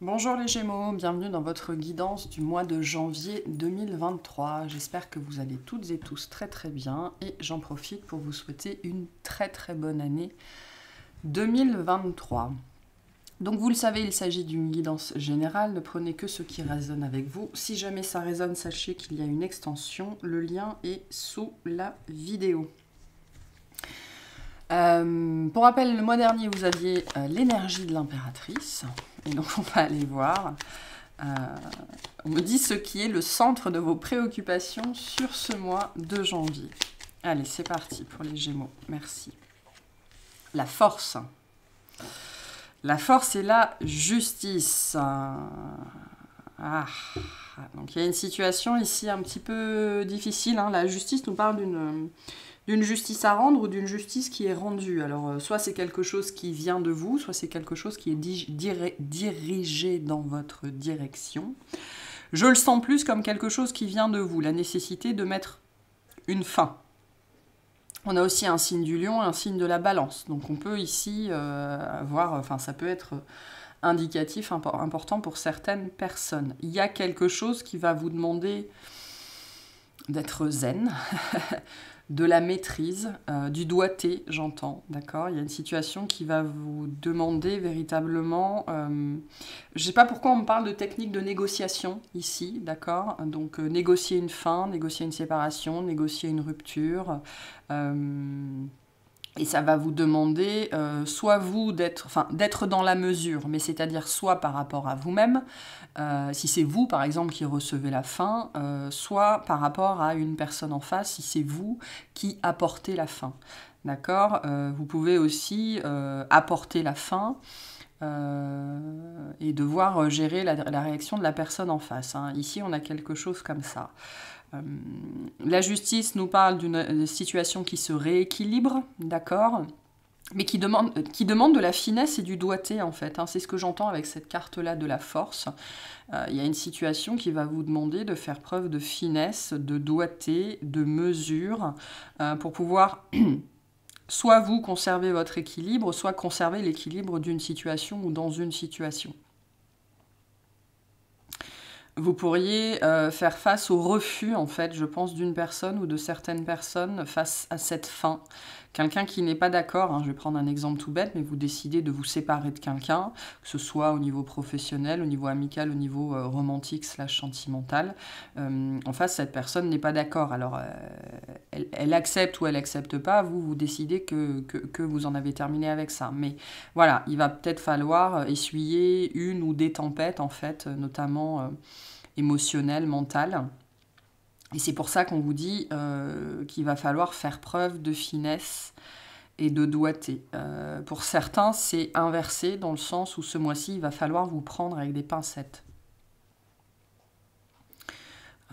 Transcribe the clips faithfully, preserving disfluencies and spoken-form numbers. Bonjour les Gémeaux, bienvenue dans votre guidance du mois de janvier deux mille vingt-trois. J'espère que vous allez toutes et tous très très bien et j'en profite pour vous souhaiter une très très bonne année deux mille vingt-trois. Donc vous le savez, il s'agit d'une guidance générale, ne prenez que ce qui résonne avec vous. Si jamais ça résonne, sachez qu'il y a une extension, le lien est sous la vidéo. Euh, pour rappel, le mois dernier, vous aviez euh, l'énergie de l'impératrice. Et donc, on va aller voir. Euh, on me dit ce qui est le centre de vos préoccupations sur ce mois de janvier. Allez, c'est parti pour les Gémeaux. Merci. La force. La force et la justice. Ah. Donc, il y a une situation ici un petit peu difficile, hein. La justice nous parle d'une... d'une justice à rendre ou d'une justice qui est rendue. Alors, soit c'est quelque chose qui vient de vous, soit c'est quelque chose qui est diri- dirigé dans votre direction. Je le sens plus comme quelque chose qui vient de vous, la nécessité de mettre une fin. On a aussi un signe du lion et un signe de la balance. Donc, on peut ici euh, avoir... Enfin, ça peut être indicatif, impo- important pour certaines personnes. Il y a quelque chose qui va vous demander d'être zen, de la maîtrise, euh, du doigté, j'entends, d'accord? Il y a une situation qui va vous demander véritablement... Euh, je ne sais pas pourquoi on me parle de technique de négociation ici, d'accord? Donc, euh, négocier une fin, négocier une séparation, négocier une rupture... Euh, Et ça va vous demander euh, soit vous d'être enfin, d'être dans la mesure, mais c'est-à-dire soit par rapport à vous-même, euh, si c'est vous par exemple qui recevez la fin, euh, soit par rapport à une personne en face, si c'est vous qui apportez la fin. D'accord, euh, vous pouvez aussi euh, apporter la fin euh, et devoir gérer la, la réaction de la personne en face, hein. Ici, on a quelque chose comme ça. Euh, la justice nous parle d'une situation qui se rééquilibre, d'accord, mais qui demande, qui demande de la finesse et du doigté, en fait, hein. C'est ce que j'entends avec cette carte-là de la force. Euh, il y a une situation qui va vous demander de faire preuve de finesse, de doigté, de mesure, euh, pour pouvoir... soit vous conserver votre équilibre, soit conserver l'équilibre d'une situation ou dans une situation. Vous pourriez euh, faire face au refus, en fait, je pense, d'une personne ou de certaines personnes face à cette fin. Quelqu'un qui n'est pas d'accord, hein, je vais prendre un exemple tout bête, mais vous décidez de vous séparer de quelqu'un, que ce soit au niveau professionnel, au niveau amical, au niveau euh, romantique slash sentimental. Euh, en face, cette personne n'est pas d'accord. Alors, euh, elle, elle accepte ou elle accepte pas, vous, vous décidez que, que, que vous en avez terminé avec ça. Mais voilà, il va peut-être falloir essuyer une ou des tempêtes, en fait, notamment... Euh, émotionnel, mental. Et c'est pour ça qu'on vous dit euh, qu'il va falloir faire preuve de finesse et de doigté. Euh, pour certains, c'est inversé dans le sens où ce mois-ci, il va falloir vous prendre avec des pincettes.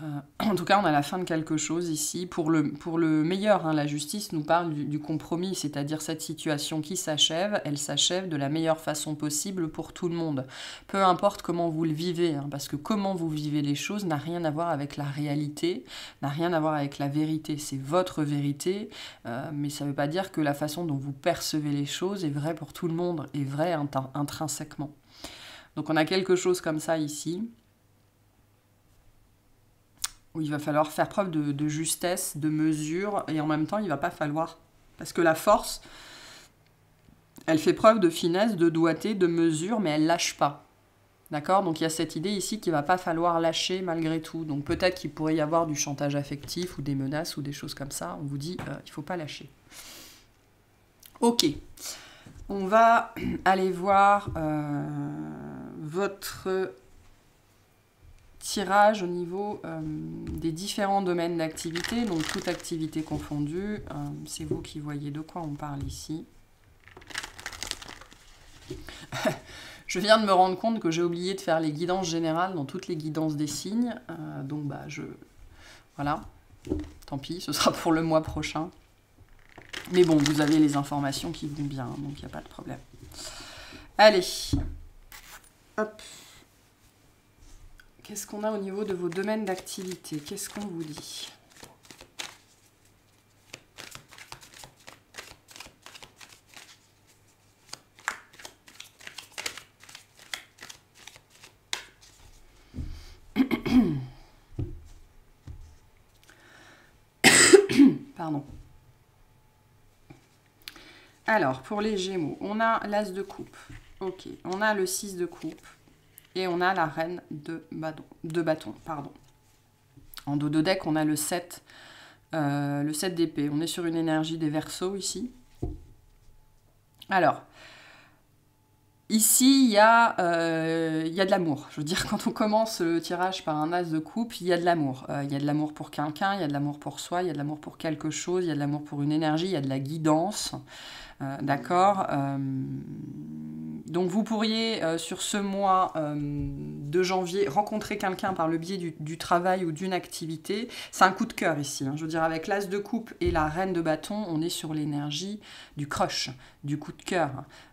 Euh, en tout cas, on a la fin de quelque chose ici. Pour le, pour le meilleur, hein, la justice nous parle du, du compromis, c'est-à-dire cette situation qui s'achève, elle s'achève de la meilleure façon possible pour tout le monde. Peu importe comment vous le vivez, hein, parce que comment vous vivez les choses n'a rien à voir avec la réalité, n'a rien à voir avec la vérité. C'est votre vérité, euh, mais ça ne veut pas dire que la façon dont vous percevez les choses est vraie pour tout le monde, est vraie int- intrinsèquement. Donc on a quelque chose comme ça ici. Où il va falloir faire preuve de, de justesse, de mesure, et en même temps, il ne va pas falloir. Parce que la force, elle fait preuve de finesse, de doigté, de mesure, mais elle ne lâche pas. D'accord? Donc, il y a cette idée ici qu'il ne va pas falloir lâcher malgré tout. Donc, peut-être qu'il pourrait y avoir du chantage affectif ou des menaces ou des choses comme ça. On vous dit, euh, il ne faut pas lâcher. Ok. On va aller voir euh, votre... tirage au niveau euh, des différents domaines d'activité, donc toute activité confondue. Euh, c'est vous qui voyez de quoi on parle ici. Je viens de me rendre compte que j'ai oublié de faire les guidances générales dans toutes les guidances des signes. Euh, donc, bah, je... Voilà. Tant pis, ce sera pour le mois prochain. Mais bon, vous avez les informations qui vont bien, hein, donc il n'y a pas de problème. Allez. Hop. Qu'est-ce qu'on a au niveau de vos domaines d'activité? Qu'est-ce qu'on vous dit? pardon. Alors, pour les Gémeaux, on a l'As de coupe. Ok, on a le six de coupe. Et on a la Reine de bâton. De bâton pardon. En dos de deck, on a le sept, euh, le sept d'épée. On est sur une énergie des Verseaux ici. Alors, ici, il y, euh, y a de l'amour. Je veux dire, quand on commence le tirage par un As de coupe, il y a de l'amour. Il euh, y a de l'amour pour quelqu'un, il y a de l'amour pour soi, il y a de l'amour pour quelque chose, il y a de l'amour pour une énergie, il y a de la guidance. Euh, D'accord euh... Donc vous pourriez, euh, sur ce mois euh, de janvier, rencontrer quelqu'un par le biais du, du travail ou d'une activité. C'est un coup de cœur ici. Hein. Je veux dire, avec l'As de coupe et la Reine de bâton, on est sur l'énergie du crush, du coup de cœur.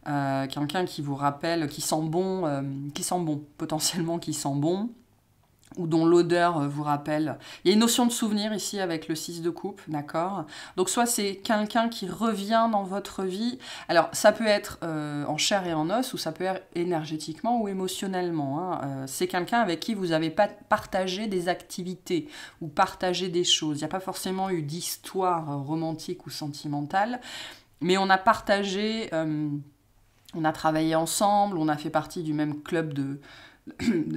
Euh, quelqu'un qui vous rappelle, qui sent bon, euh, qui sent bon, potentiellement qui sent bon, ou dont l'odeur vous rappelle. Il y a une notion de souvenir ici avec le six de coupe, d'accord? Donc soit c'est quelqu'un qui revient dans votre vie, alors ça peut être euh, en chair et en os, ou ça peut être énergétiquement ou émotionnellement. Hein. Euh, c'est quelqu'un avec qui vous avez pas partagé des activités, ou partagé des choses. Il n'y a pas forcément eu d'histoire romantique ou sentimentale, mais on a partagé, euh, on a travaillé ensemble, on a fait partie du même club de...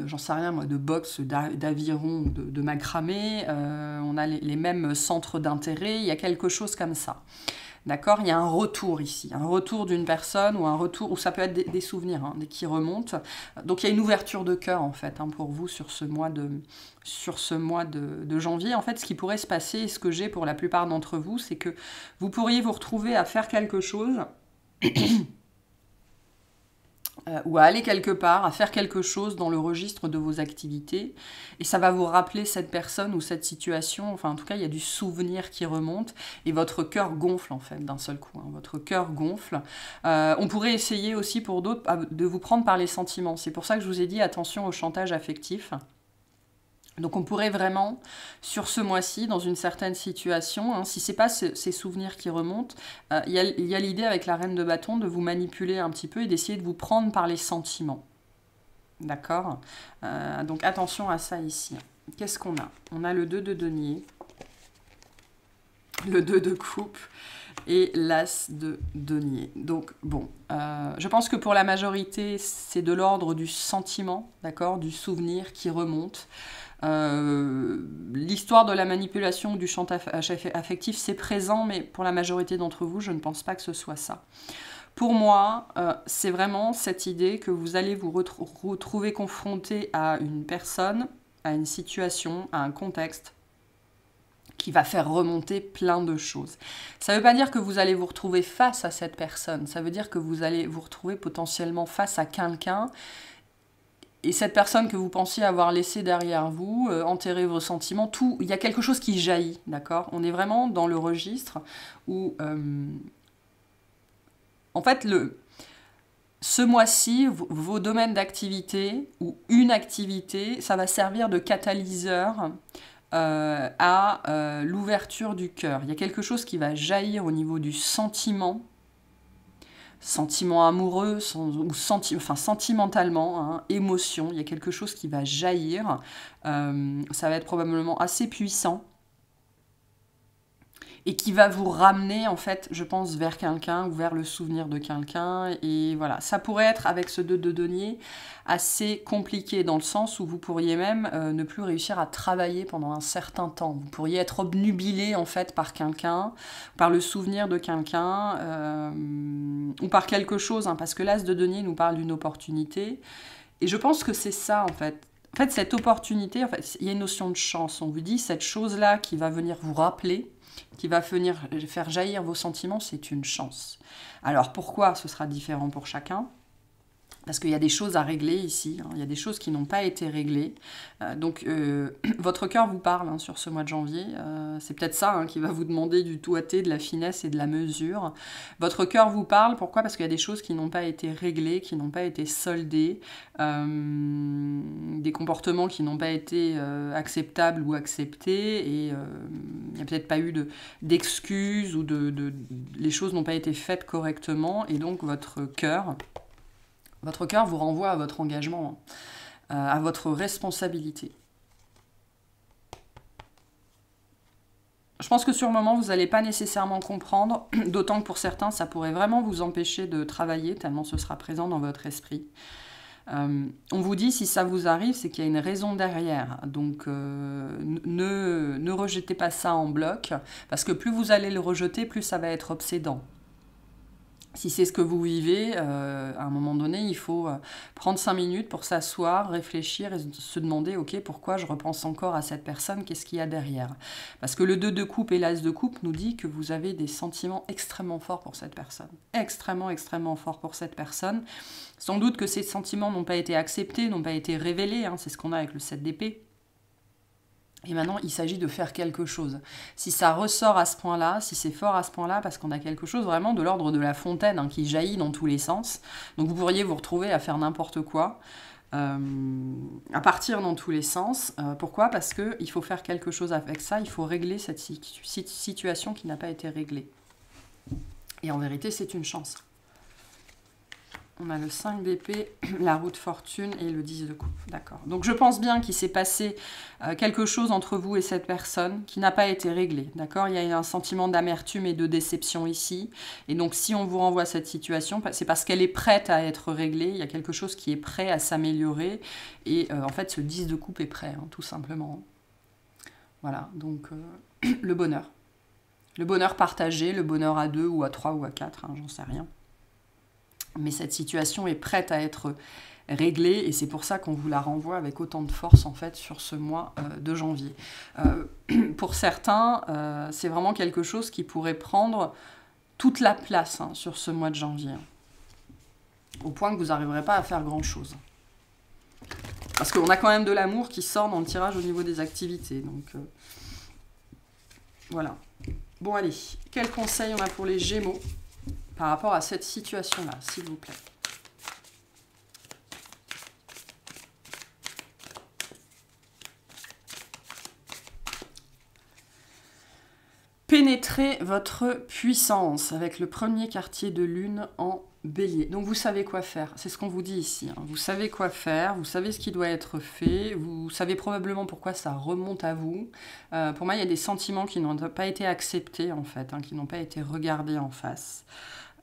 j'en sais rien moi, de boxe, d'aviron, de, de macramé, euh, on a les, les mêmes centres d'intérêt, il y a quelque chose comme ça. D'accord? Il y a un retour ici, un retour d'une personne ou un retour, ou ça peut être des, des souvenirs hein, qui remontent. Donc il y a une ouverture de cœur en fait hein, pour vous sur ce mois, de, sur ce mois de, de janvier. En fait, ce qui pourrait se passer et ce que j'ai pour la plupart d'entre vous, c'est que vous pourriez vous retrouver à faire quelque chose... Euh, ou à aller quelque part, à faire quelque chose dans le registre de vos activités. Et ça va vous rappeler cette personne ou cette situation. Enfin, en tout cas, il y a du souvenir qui remonte. Et votre cœur gonfle, en fait, d'un seul coup. Hein. Votre cœur gonfle. Euh, on pourrait essayer aussi, pour d'autres, de vous prendre par les sentiments. C'est pour ça que je vous ai dit, attention au chantage affectif. Donc on pourrait vraiment, sur ce mois-ci, dans une certaine situation, hein, si ce n'est pas ce, ces souvenirs qui remontent, euh, y a, a l'idée avec la Reine de bâton de vous manipuler un petit peu et d'essayer de vous prendre par les sentiments. D'accord euh, Donc attention à ça ici. Qu'est-ce qu'on a? On a le deux de denier, le deux de coupe et l'As de denier. Donc bon, euh, je pense que pour la majorité, c'est de l'ordre du sentiment, d'accord, du souvenir qui remonte. Euh, l'histoire de la manipulation ou du chantage affectif, c'est présent, mais pour la majorité d'entre vous, je ne pense pas que ce soit ça. Pour moi, euh, c'est vraiment cette idée que vous allez vous retrou- retrouver confronté à une personne, à une situation, à un contexte, qui va faire remonter plein de choses. Ça ne veut pas dire que vous allez vous retrouver face à cette personne, ça veut dire que vous allez vous retrouver potentiellement face à quelqu'un, et cette personne que vous pensiez avoir laissée derrière vous, euh, enterrer vos sentiments, tout, il y a quelque chose qui jaillit, d'accord? On est vraiment dans le registre où, euh, en fait, le... Ce mois-ci, vos domaines d'activité, ou une activité, ça va servir de catalyseur Euh, à euh, l'ouverture du cœur. Il y a quelque chose qui va jaillir au niveau du sentiment, sentiment amoureux, sans, ou senti, enfin sentimentalement, hein, émotion, il y a quelque chose qui va jaillir. Euh, ça va être probablement assez puissant et qui va vous ramener, en fait, je pense, vers quelqu'un ou vers le souvenir de quelqu'un. Et voilà, ça pourrait être, avec ce deux de denier, assez compliqué dans le sens où vous pourriez même euh, ne plus réussir à travailler pendant un certain temps. Vous pourriez être obnubilé, en fait, par quelqu'un, par le souvenir de quelqu'un, euh, ou par quelque chose, hein, parce que l'As de denier nous parle d'une opportunité. Et je pense que c'est ça, en fait. En fait, cette opportunité, en fait, il y a une notion de chance. On vous dit, cette chose-là qui va venir vous rappeler, qui va venir faire jaillir vos sentiments, c'est une chance. Alors pourquoi? Ce sera différent pour chacun. Parce qu'il y a des choses à régler ici, hein. Il y a des choses qui n'ont pas été réglées. Euh, donc euh, votre cœur vous parle hein, sur ce mois de janvier. Euh, c'est peut-être ça hein, qui va vous demander du tout-à-té, de la finesse et de la mesure. Votre cœur vous parle, pourquoi? Parce qu'il y a des choses qui n'ont pas été réglées, qui n'ont pas été soldées, euh, des comportements qui n'ont pas été euh, acceptables ou acceptés, et euh, il n'y a peut-être pas eu de, d'excuses, ou de, de, de, les choses n'ont pas été faites correctement, et donc votre cœur... Votre cœur vous renvoie à votre engagement, euh, à votre responsabilité. Je pense que sur le moment, vous n'allez pas nécessairement comprendre, d'autant que pour certains, ça pourrait vraiment vous empêcher de travailler, tellement ce sera présent dans votre esprit. Euh, on vous dit, si ça vous arrive, c'est qu'il y a une raison derrière. Donc, euh, ne, ne rejetez pas ça en bloc, parce que plus vous allez le rejeter, plus ça va être obsédant. Si c'est ce que vous vivez, euh, à un moment donné, il faut prendre cinq minutes pour s'asseoir, réfléchir et se demander « Ok, pourquoi je repense encore à cette personne? Qu'est-ce qu'il y a derrière ?» Parce que le deux de coupe et l'as de coupe nous dit que vous avez des sentiments extrêmement forts pour cette personne. Extrêmement, extrêmement forts pour cette personne. Sans doute que ces sentiments n'ont pas été acceptés, n'ont pas été révélés. Hein, c'est ce qu'on a avec le sept d'épée. Et maintenant, il s'agit de faire quelque chose. Si ça ressort à ce point-là, si c'est fort à ce point-là, parce qu'on a quelque chose vraiment de l'ordre de la fontaine, hein, qui jaillit dans tous les sens. Donc vous pourriez vous retrouver à faire n'importe quoi, euh, à partir dans tous les sens. Euh, pourquoi? Parce qu'il faut faire quelque chose avec ça, il faut régler cette situation qui n'a pas été réglée. Et en vérité, c'est une chance. On a le cinq d'épée, la roue de fortune et le dix de coupe. D'accord. Donc je pense bien qu'il s'est passé euh, quelque chose entre vous et cette personne qui n'a pas été réglé. D'accord. Il y a un sentiment d'amertume et de déception ici. Et donc si on vous renvoie à cette situation, c'est parce qu'elle est prête à être réglée. Il y a quelque chose qui est prêt à s'améliorer. Et euh, en fait, ce dix de coupe est prêt, hein, tout simplement. Voilà. Donc euh, le bonheur. Le bonheur partagé, le bonheur à deux ou à trois ou à quatre, hein, j'en sais rien. Mais cette situation est prête à être réglée et c'est pour ça qu'on vous la renvoie avec autant de force en fait sur ce mois euh, de janvier. Euh, pour certains, euh, c'est vraiment quelque chose qui pourrait prendre toute la place, hein, sur ce mois de janvier, hein, au point que vous n'arriverez pas à faire grand-chose. Parce qu'on a quand même de l'amour qui sort dans le tirage au niveau des activités. Donc euh, voilà. Bon allez, quel conseil on a pour les Gémeaux ? Par rapport à cette situation-là, s'il vous plaît. Pénétrez votre puissance avec le premier quartier de lune en bélier. Donc vous savez quoi faire, c'est ce qu'on vous dit ici. Hein. Vous savez quoi faire, vous savez ce qui doit être fait, vous savez probablement pourquoi ça remonte à vous. Euh, pour moi, il y a des sentiments qui n'ont pas été acceptés, en fait, hein, qui n'ont pas été regardés en face.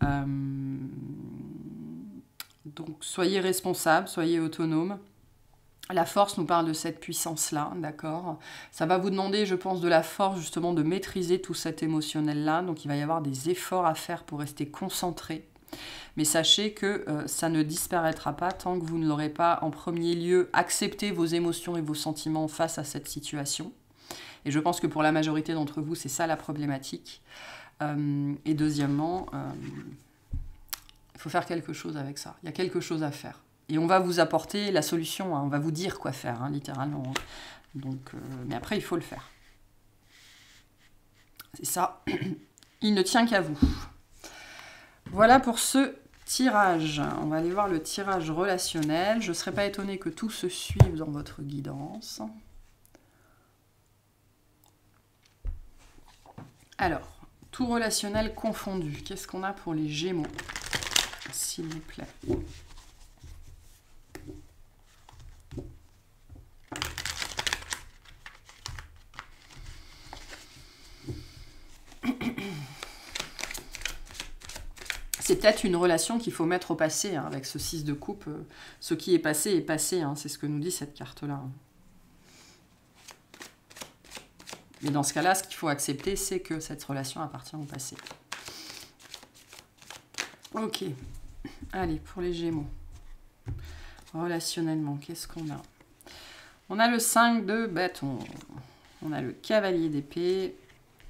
Euh... Donc soyez responsable, soyez autonome. La force nous parle de cette puissance-là, d'accord? Ça va vous demander, je pense, de la force, justement, de maîtriser tout cet émotionnel-là. Donc, il va y avoir des efforts à faire pour rester concentré. Mais sachez que euh, ça ne disparaîtra pas tant que vous ne l'aurez pas, en premier lieu, accepté vos émotions et vos sentiments face à cette situation. Et je pense que pour la majorité d'entre vous, c'est ça la problématique. Euh, et deuxièmement, euh, il faut faire quelque chose avec ça. Il y a quelque chose à faire. Et on va vous apporter la solution, hein. On va vous dire quoi faire, hein, littéralement. Hein. Donc, euh, mais après, il faut le faire. C'est ça. Il ne tient qu'à vous. Voilà pour ce tirage. On va aller voir le tirage relationnel. Je ne serais pas étonnée que tout se suive dans votre guidance. Alors, tout relationnel confondu. Qu'est-ce qu'on a pour les Gémeaux, s'il vous plaît? C'est peut-être une relation qu'il faut mettre au passé, hein, avec ce six de coupe. Euh, ce qui est passé est passé, hein, c'est ce que nous dit cette carte-là. Mais dans ce cas-là, ce qu'il faut accepter, c'est que cette relation appartient au passé. Ok. Allez, pour les Gémeaux. Relationnellement, qu'est-ce qu'on a? On a le cinq de bâton. On a le cavalier d'épée.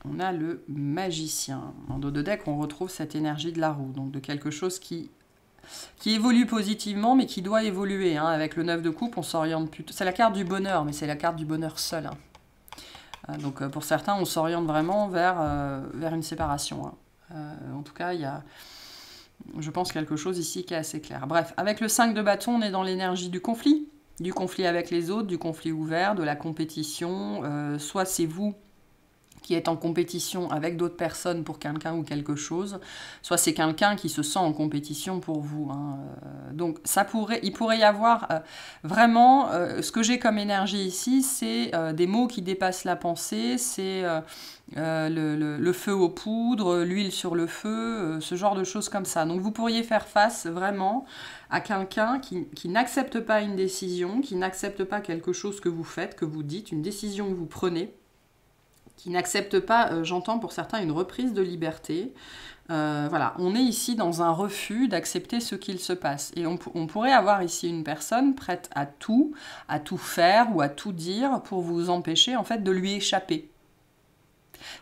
On a le magicien. En dos de deck, on retrouve cette énergie de la roue, donc de quelque chose qui, qui évolue positivement, mais qui doit évoluer. Hein. Avec le neuf de coupe, on s'oriente plutôt... C'est la carte du bonheur, mais c'est la carte du bonheur seul. Hein. Donc pour certains, on s'oriente vraiment vers, euh, vers une séparation. Hein. Euh, en tout cas, il y a, je pense, quelque chose ici qui est assez clair. Bref, avec le cinq de bâton, on est dans l'énergie du conflit. Du conflit avec les autres, du conflit ouvert, de la compétition. Euh, soit c'est vous qui est en compétition avec d'autres personnes pour quelqu'un ou quelque chose, soit c'est quelqu'un qui se sent en compétition pour vous. Hein. Donc ça pourrait, il pourrait y avoir euh, vraiment, euh, ce que j'ai comme énergie ici, c'est euh, des mots qui dépassent la pensée, c'est euh, euh, le, le, le feu aux poudres, l'huile sur le feu, euh, ce genre de choses comme ça. Donc vous pourriez faire face vraiment à quelqu'un qui, qui n'accepte pas une décision, qui n'accepte pas quelque chose que vous faites, que vous dites, une décision que vous prenez, qui n'accepte pas, euh, j'entends pour certains, une reprise de liberté. Euh, voilà, on est ici dans un refus d'accepter ce qu'il se passe. Et on, on pourrait avoir ici une personne prête à tout, à tout faire ou à tout dire pour vous empêcher en fait de lui échapper.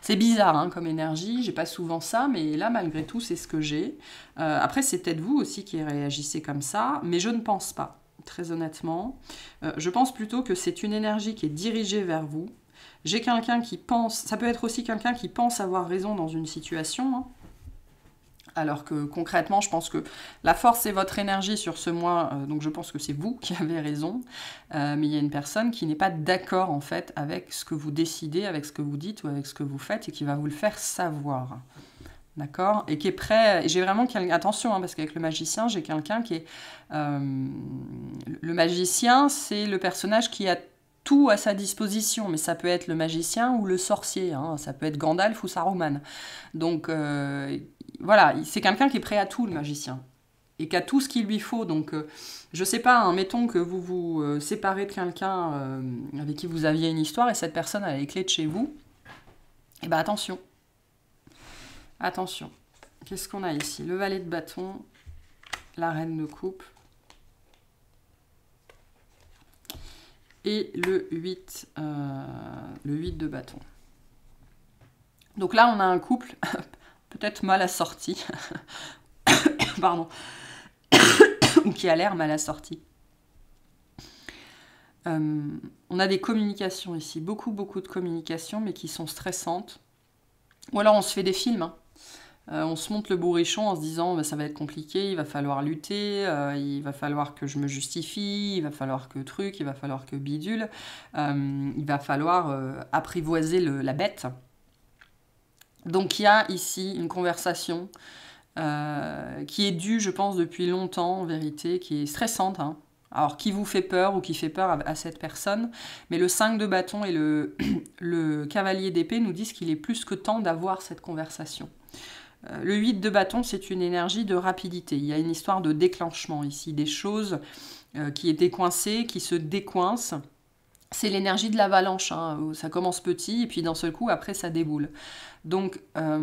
C'est bizarre hein, comme énergie, j'ai pas souvent ça, mais là malgré tout c'est ce que j'ai. Euh, après c'est peut-être vous aussi qui réagissez comme ça, mais je ne pense pas, très honnêtement. Euh, je pense plutôt que c'est une énergie qui est dirigée vers vous. J'ai quelqu'un qui pense, ça peut être aussi quelqu'un qui pense avoir raison dans une situation, hein. Alors que concrètement, je pense que la force et votre énergie sur ce mois, euh, donc je pense que c'est vous qui avez raison, euh, mais il y a une personne qui n'est pas d'accord en fait avec ce que vous décidez, avec ce que vous dites ou avec ce que vous faites et qui va vous le faire savoir. D'accord? Et qui est prêt... J'ai vraiment... Attention, hein, parce qu'avec le magicien, j'ai quelqu'un qui est... Euh, le magicien, c'est le personnage qui a tout à sa disposition, mais ça peut être le magicien ou le sorcier, hein, ça peut être Gandalf ou Saruman. Donc... Euh, Voilà, c'est quelqu'un qui est prêt à tout, le magicien, et qui a tout ce qu'il lui faut. Donc, euh, je sais pas, hein, mettons que vous vous euh, séparez de quelqu'un euh, avec qui vous aviez une histoire, et cette personne a les clés de chez vous, et bien attention. Attention. Qu'est-ce qu'on a ici? Le valet de bâton, la reine de coupe, et le huit, euh, le huit de bâton. Donc là, on a un couple... peut-être mal assorti, pardon, ou qui a l'air mal assorti. Euh, on a des communications ici, beaucoup, beaucoup de communications, mais qui sont stressantes. Ou alors on se fait des films, hein. Euh, on se monte le bourrichon en se disant bah, « ça va être compliqué, il va falloir lutter, euh, il va falloir que je me justifie, il va falloir que truc, il va falloir que bidule, euh, il va falloir euh, apprivoiser le, la bête ». Donc il y a ici une conversation euh, qui est due, je pense, depuis longtemps, en vérité, qui est stressante. Hein. Alors, qui vous fait peur ou qui fait peur à, à cette personne. Mais le cinq de bâton et le, le cavalier d'épée nous disent qu'il est plus que temps d'avoir cette conversation. Euh, le huit de bâton, c'est une énergie de rapidité. Il y a une histoire de déclenchement ici, des choses euh, qui étaient coincées, qui se décoincent. C'est l'énergie de l'avalanche, hein, où ça commence petit, et puis d'un seul coup, après, ça déboule. Donc, euh,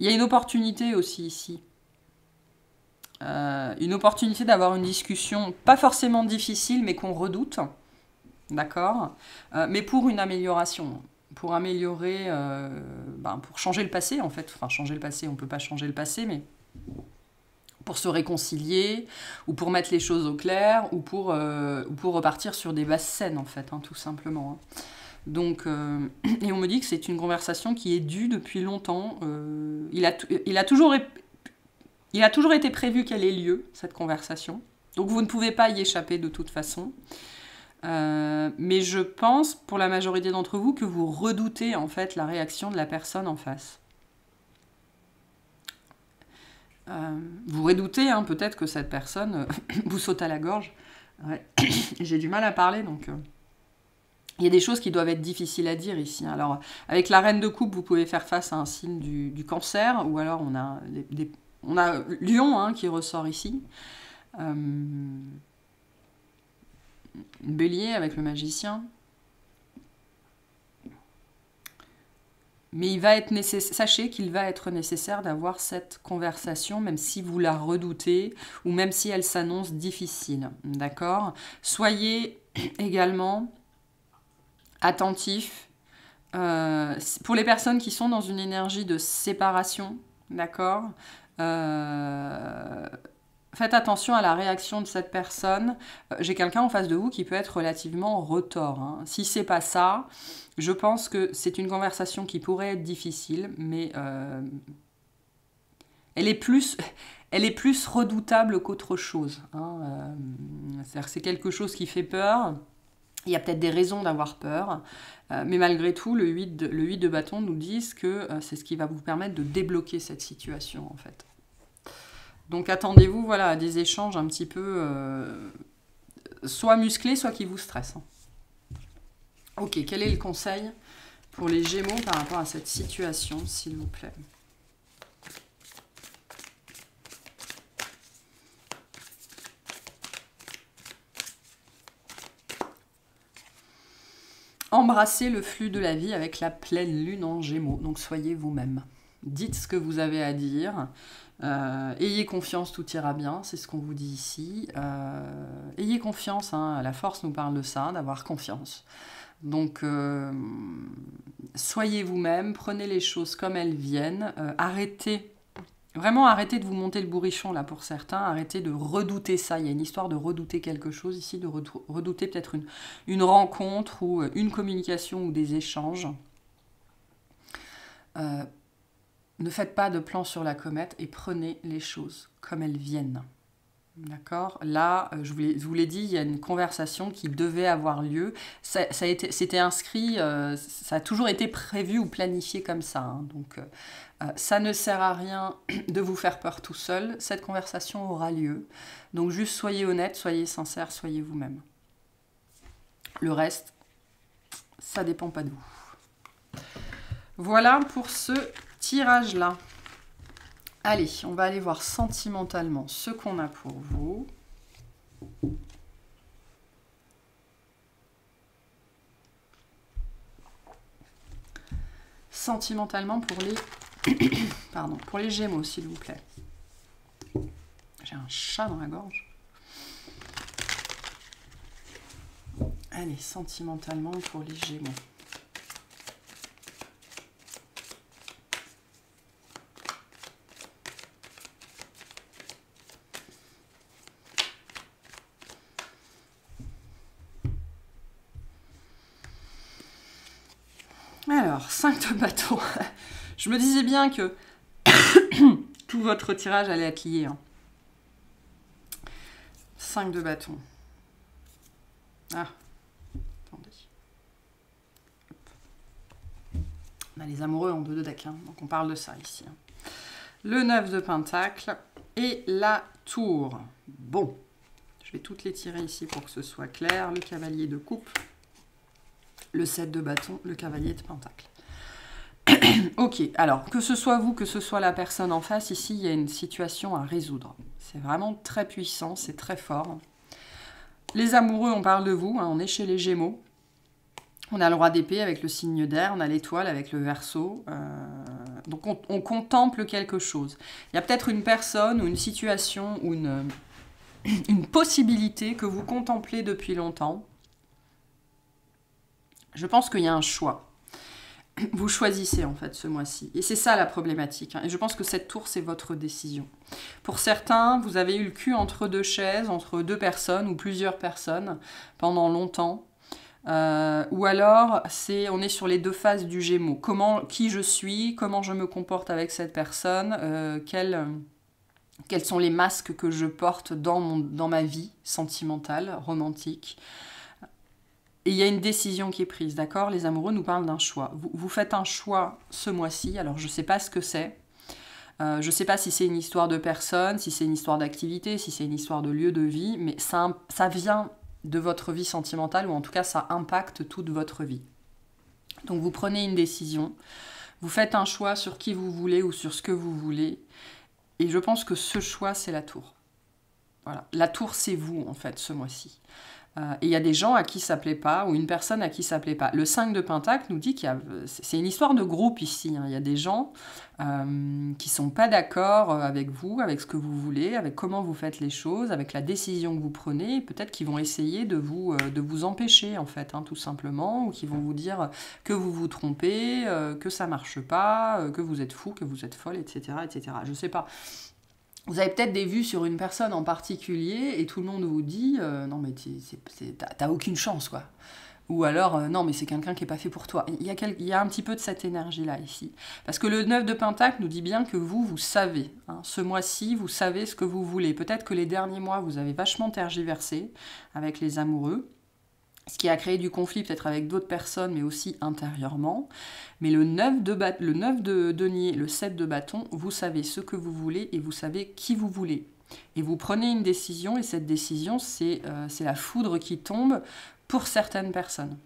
il y a une opportunité aussi ici. Euh, une opportunité d'avoir une discussion, pas forcément difficile, mais qu'on redoute, d'accord, euh, mais pour une amélioration. Pour améliorer, euh, ben, pour changer le passé, en fait. Enfin, changer le passé, on ne peut pas changer le passé, mais... pour se réconcilier, ou pour mettre les choses au clair, ou pour, euh, pour repartir sur des basses scènes, en fait, hein, tout simplement. Hein. Donc, euh, et on me dit que c'est une conversation qui est due depuis longtemps. Euh, il, a il, a toujours il a toujours été prévu qu'elle ait lieu, cette conversation. Donc vous ne pouvez pas y échapper de toute façon. Euh, mais je pense, pour la majorité d'entre vous, que vous redoutez, en fait, la réaction de la personne en face. Euh, vous redoutez, hein, peut-être que cette personne euh, vous saute à la gorge. Ouais. J'ai du mal à parler, donc... Euh... Il y a des choses qui doivent être difficiles à dire ici. Alors, avec la reine de coupe, vous pouvez faire face à un signe du, du cancer, ou alors on a, des, des, on a Lion hein, qui ressort ici. Euh... Bélier avec le magicien. Mais il va être nécessaire, sachez qu'il va être nécessaire d'avoir cette conversation, même si vous la redoutez, ou même si elle s'annonce difficile, d'accord? Soyez également attentifs euh, pour les personnes qui sont dans une énergie de séparation, d'accord? euh, Faites attention à la réaction de cette personne. J'ai quelqu'un en face de vous qui peut être relativement retors. Hein. Si c'est pas ça, je pense que c'est une conversation qui pourrait être difficile, mais euh, elle, est plus, elle est plus redoutable qu'autre chose. Hein. Euh, c'est-à-dire que c'est quelque chose qui fait peur, Il y a peut-être des raisons d'avoir peur, euh, mais malgré tout, le huit de, le huit de bâton nous dit que euh, c'est ce qui va vous permettre de débloquer cette situation, en fait. Donc attendez-vous voilà, à des échanges un petit peu euh, soit musclés, soit qui vous stressent. Ok, quel est le conseil pour les Gémeaux par rapport à cette situation, s'il vous plaît? Embrassez le flux de la vie avec la pleine lune en Gémeaux. Donc soyez vous-même. Dites ce que vous avez à dire. Euh, ayez confiance, tout ira bien, c'est ce qu'on vous dit ici. Euh, ayez confiance, hein, la force nous parle de ça, d'avoir confiance. Donc euh, soyez vous-même, prenez les choses comme elles viennent, euh, arrêtez, vraiment arrêtez de vous monter le bourrichon là pour certains, arrêtez de redouter ça, il y a une histoire de redouter quelque chose ici, de redouter peut-être une, une rencontre ou une communication ou des échanges. Euh, Ne faites pas de plan sur la comète et prenez les choses comme elles viennent. D'accord? Là, je vous l'ai dit, il y a une conversation qui devait avoir lieu. Ça, ça a été, c'était inscrit, euh, ça a toujours été prévu ou planifié comme ça. Hein. Donc, euh, ça ne sert à rien de vous faire peur tout seul. Cette conversation aura lieu. Donc, juste soyez honnête, soyez sincère, soyez vous-même. Le reste, ça ne dépend pas de vous. Voilà pour ce... tirage là. Allez, on va aller voir sentimentalement ce qu'on a pour vous. Sentimentalement pour les pardon, pour les Gémeaux, s'il vous plaît. J'ai un chat dans la gorge. Allez, sentimentalement pour les Gémeaux. Alors, cinq de bâton. Je me disais bien que tout votre tirage allait être lié. Hein. cinq de bâton. Ah, attendez. On a les amoureux en deux de deck, hein, donc on parle de ça ici. Hein. Le neuf de pentacle et la tour. Bon, je vais toutes les tirer ici pour que ce soit clair. Le cavalier de coupe. Le sept de bâton, le cavalier de pentacle. Ok, alors, que ce soit vous, que ce soit la personne en face, ici, il y a une situation à résoudre. C'est vraiment très puissant, c'est très fort. Les amoureux, on parle de vous, hein, on est chez les Gémeaux. On a le roi d'épée avec le signe d'air, on a l'étoile avec le verseau. Euh, donc, on, on contemple quelque chose. Il y a peut-être une personne ou une situation ou une, une possibilité que vous contemplez depuis longtemps. Je pense qu'il y a un choix. Vous choisissez, en fait, ce mois-ci. Et c'est ça, la problématique. Hein. Et je pense que cette tour, c'est votre décision. Pour certains, vous avez eu le cul entre deux chaises, entre deux personnes ou plusieurs personnes pendant longtemps. Euh, ou alors, c'est, on est sur les deux phases du Gémeaux. Comment, qui je suis, comment je me comporte avec cette personne, euh, quel... quels sont les masques que je porte dans, mon, dans ma vie sentimentale, romantique. Et il y a une décision qui est prise, d'accord? Les amoureux nous parlent d'un choix. Vous, vous faites un choix ce mois-ci, alors je ne sais pas ce que c'est. Euh, je ne sais pas si c'est une histoire de personne, si c'est une histoire d'activité, si c'est une histoire de lieu de vie, mais ça, ça vient de votre vie sentimentale, ou en tout cas ça impacte toute votre vie. Donc vous prenez une décision, vous faites un choix sur qui vous voulez ou sur ce que vous voulez, et je pense que ce choix, c'est la tour. Voilà. La tour, c'est vous, en fait, ce mois-ci. Et il y a des gens à qui ça plaît pas, ou une personne à qui ça plaît pas. Le cinq de pentacle nous dit qu'il y a... C'est une histoire de groupe ici. Hein. Il y a des gens euh, qui sont pas d'accord avec vous, avec ce que vous voulez, avec comment vous faites les choses, avec la décision que vous prenez. Peut-être qu'ils vont essayer de vous, euh, de vous empêcher, en fait, hein, tout simplement, ou qu'ils vont vous dire que vous vous trompez, euh, que ça marche pas, euh, que vous êtes fou, que vous êtes folle, et cetera, et cetera. Je sais pas. Vous avez peut-être des vues sur une personne en particulier et tout le monde vous dit euh, « Non, mais t'as aucune chance, quoi. » Ou alors euh, « Non, mais c'est quelqu'un qui n'est pas fait pour toi. » Il y a quel, il y a un petit peu de cette énergie-là, ici. Parce que le neuf de pentacle nous dit bien que vous, vous savez. Hein, ce mois-ci, vous savez ce que vous voulez. Peut-être que les derniers mois, vous avez vachement tergiversé avec les amoureux. ce qui a créé du conflit peut-être avec d'autres personnes, mais aussi intérieurement. Mais le neuf de denier, le sept de bâton, vous savez ce que vous voulez et vous savez qui vous voulez. Et vous prenez une décision, et cette décision, c'est euh, c'est la foudre qui tombe pour certaines personnes.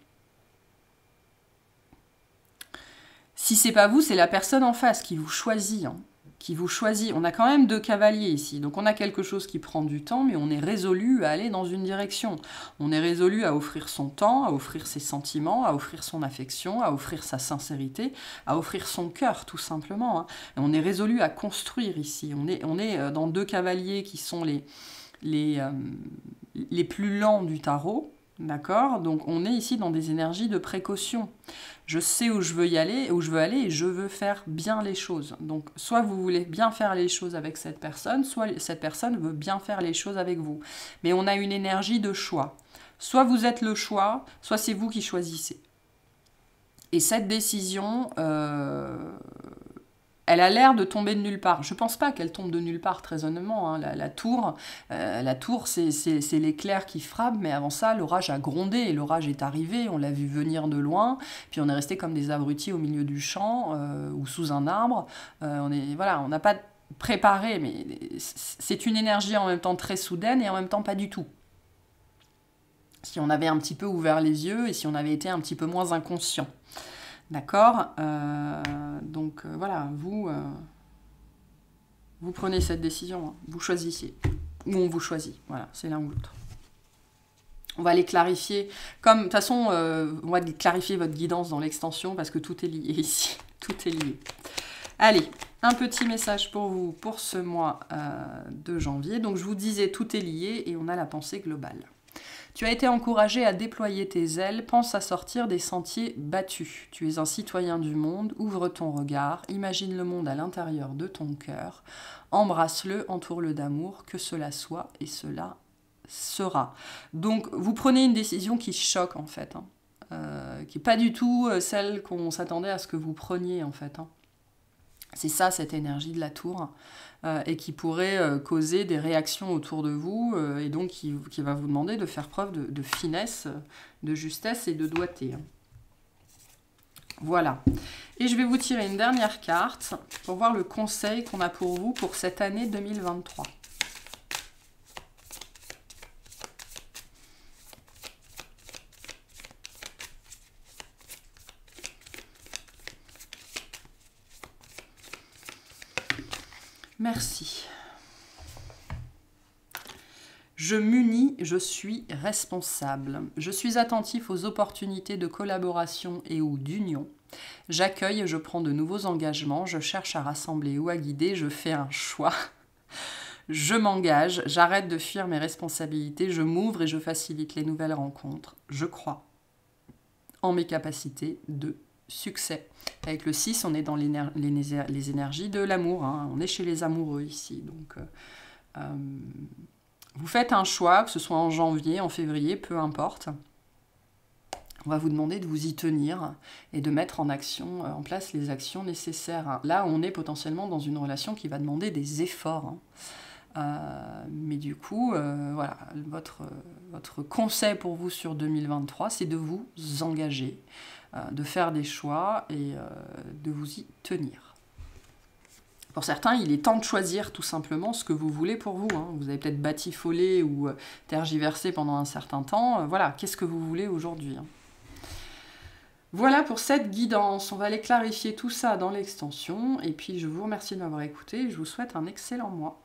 Si c'est pas vous, c'est la personne en face qui vous choisit, hein, qui vous choisit. On a quand même deux cavaliers ici, donc on a quelque chose qui prend du temps, mais on est résolu à aller dans une direction. On est résolu à offrir son temps, à offrir ses sentiments, à offrir son affection, à offrir sa sincérité, à offrir son cœur, tout simplement, hein. Et on est résolu à construire ici. On est, on est dans deux cavaliers qui sont les, les, euh, les plus lents du tarot. D'accord? Donc on est ici dans des énergies de précaution. Je sais où je veux y aller, où je veux aller et je veux faire bien les choses. Donc soit vous voulez bien faire les choses avec cette personne, soit cette personne veut bien faire les choses avec vous. Mais on a une énergie de choix. Soit vous êtes le choix, soit c'est vous qui choisissez. Et cette décision... Euh Elle a l'air de tomber de nulle part. Je ne pense pas qu'elle tombe de nulle part, très honnêtement. Hein. La, la tour, euh, la tour, c'est l'éclair qui frappe, mais avant ça, l'orage a grondé, et l'orage est arrivé, on l'a vu venir de loin, puis on est resté comme des abrutis au milieu du champ, euh, ou sous un arbre. Euh, on est, voilà, on n'a pas préparé, mais c'est une énergie en même temps très soudaine, et en même temps pas du tout. Si on avait un petit peu ouvert les yeux, et si on avait été un petit peu moins inconscient. D'accord, euh, donc euh, voilà, vous, euh, vous prenez cette décision, hein, vous choisissez, ou on vous choisit, voilà, c'est l'un ou l'autre. On va les clarifier, comme, de toute façon, euh, on va clarifier votre guidance dans l'extension, parce que tout est lié ici, tout est lié. Allez, un petit message pour vous, pour ce mois euh, de janvier. Donc je vous disais, tout est lié, et on a la pensée globale. Tu as été encouragé à déployer tes ailes, pense à sortir des sentiers battus. Tu es un citoyen du monde, ouvre ton regard, imagine le monde à l'intérieur de ton cœur, embrasse-le, entoure-le d'amour, que cela soit et cela sera. Donc vous prenez une décision qui choque en fait, hein, euh, qui n'est pas du tout celle qu'on s'attendait à ce que vous preniez en fait, hein. C'est ça, cette énergie de la tour, euh, et qui pourrait euh, causer des réactions autour de vous, euh, et donc qui, qui va vous demander de faire preuve de, de finesse, de justesse et de doigté. Voilà. Et je vais vous tirer une dernière carte pour voir le conseil qu'on a pour vous pour cette année deux mille vingt-trois. Merci. Je m'unis, je suis responsable. Je suis attentif aux opportunités de collaboration et ou d'union. J'accueille, je prends de nouveaux engagements, je cherche à rassembler ou à guider, je fais un choix. Je m'engage, j'arrête de fuir mes responsabilités, je m'ouvre et je facilite les nouvelles rencontres. Je crois en mes capacités de succès. Avec le six, on est dans les, les, les énergies de l'amour, hein. On est chez les amoureux ici. Donc, euh, euh, vous faites un choix, que ce soit en janvier, en février, peu importe. On va vous demander de vous y tenir et de mettre en action, en place les actions nécessaires. Là, on est potentiellement dans une relation qui va demander des efforts, hein. Euh, mais du coup, euh, voilà, votre, votre conseil pour vous sur deux mille vingt-trois, c'est de vous engager, euh, de faire des choix et euh, de vous y tenir. Pour certains, il est temps de choisir tout simplement ce que vous voulez pour vous, hein. Vous avez peut-être batifolé ou euh, tergiversé pendant un certain temps. Euh, voilà, qu'est-ce que vous voulez aujourd'hui, hein. Voilà pour cette guidance. On va aller clarifier tout ça dans l'extension. Et puis, je vous remercie de m'avoir écouté. Je vous souhaite un excellent mois.